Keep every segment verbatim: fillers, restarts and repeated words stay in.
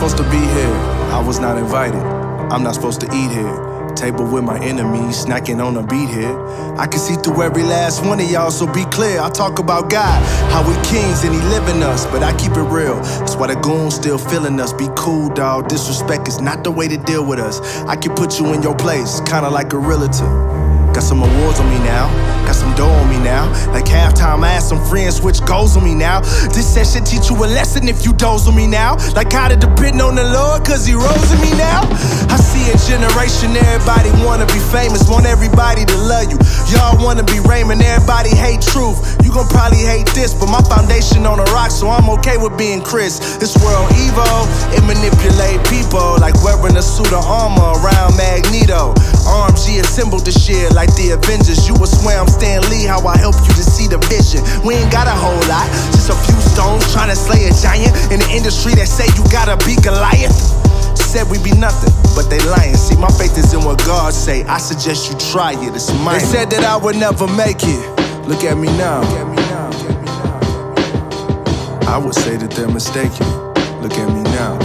supposed to be here, I was not invited. I'm not supposed to eat here. Table with my enemies, snacking on a beat here. I can see through every last one of y'all, so be clear. I talk about God, how we kings and he living us, but I keep it real. That's why the goons still feeling us. Be cool, dawg. Disrespect is not the way to deal with us. I can put you in your place, kinda like a realtor. Got some awards on me now, got some dough on me now. Like halftime, I had some friends switch goals on me now. This that shit teach you a lesson if you doze on me now. Like how to depend on the Lord cause he rose in me now. I see a generation, everybody wanna be famous, want everybody to love you. Y'all wanna be Raymond, everybody hate truth. You gon' probably hate this, but my foundation on a rock, so I'm okay with being Chris. This world evil, it manipulate people like wearing a suit of armor around Magneto. R M G assembled this shit like the Avengers. You would swear I'm Stan Lee, how I help you to see the vision. We ain't got a whole lot, just a few stones trying to slay a giant. In the industry that say you gotta be Goliath, said we be nothing, but they lying. See, my faith is in what God say, I suggest you try it, it's mine. They said that I would never make it, look at me now. I would say that they're mistaken, look at me now.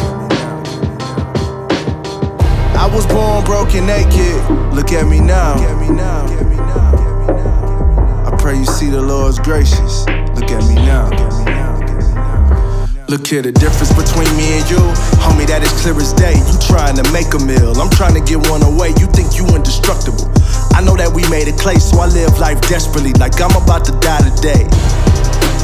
I was born broken naked, look at me now. I pray you see the Lord's gracious, look at me now. Look here, the difference between me and you, homie, that is clear as day. You trying to make a meal, I'm trying to get one away. You think you indestructible, I know that we made a clay, so I live life desperately, like I'm about to die today.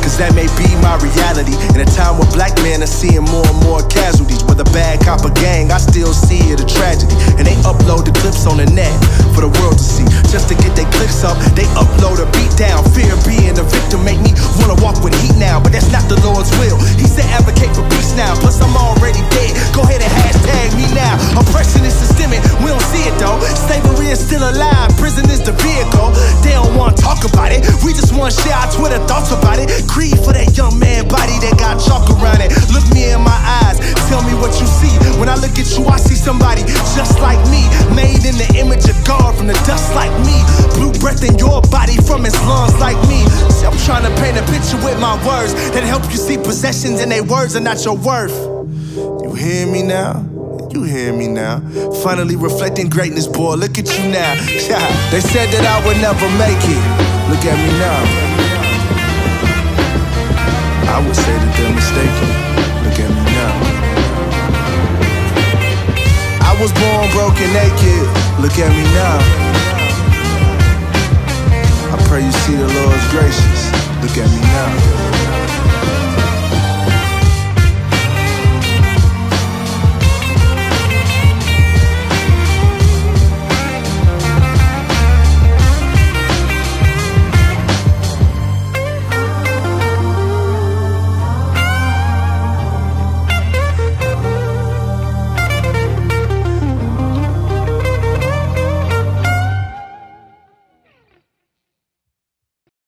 Cause that may be my reality. In a time where black men are seeing more and more casualties, whether bad cop or gang, I still see it a tragedy. And they upload the clips on the net for the world to see. Just to get their clicks up, they upload a beat down. Fear of being a victim make me wanna walk with heat now, but that's not the Lord's will. He said advocate for peace now, plus I'm already dead. Go ahead and hashtag me now. Oppression is systemic, we don't see it though. Slavery is still alive, prison is the vehicle. They don't wanna talk about it, we just wanna share our Twitter thoughts about it. Creed for that young man body that got chalk around it. Look me in my eyes, tell me what you see. When I look at you, I see somebody just like me, made in the image of God, from the dust like me. Blue breath in your body from his lungs like me. See, I'm trying to paint a picture with my words that help you see possessions, and they words are not your worth. You hear me now? You hear me now? Finally reflecting greatness, boy, look at you now. They said that I would never make it, look at me now. I would say that they're mistaken, look at me now. I was born broken naked, look at me now. I pray you see the Lord's gracious, look at me now.